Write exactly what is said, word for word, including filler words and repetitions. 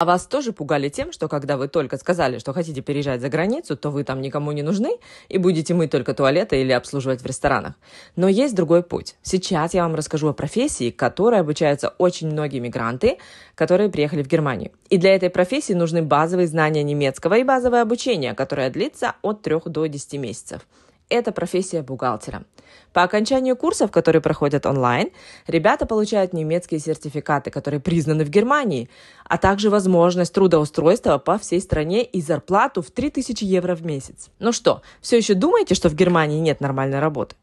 А вас тоже пугали тем, что когда вы только сказали, что хотите переезжать за границу, то вы там никому не нужны и будете мыть только туалеты или обслуживать в ресторанах. Но есть другой путь. Сейчас я вам расскажу о профессии, которой обучаются очень многие мигранты, которые приехали в Германию. И для этой профессии нужны базовые знания немецкого и базовое обучение, которое длится от трёх до десяти месяцев. Это профессия бухгалтера. По окончанию курсов, которые проходят онлайн, ребята получают немецкие сертификаты, которые признаны в Германии, а также возможность трудоустройства по всей стране и зарплату в три тысячи евро в месяц. Ну что, все еще думаете, что в Германии нет нормальной работы?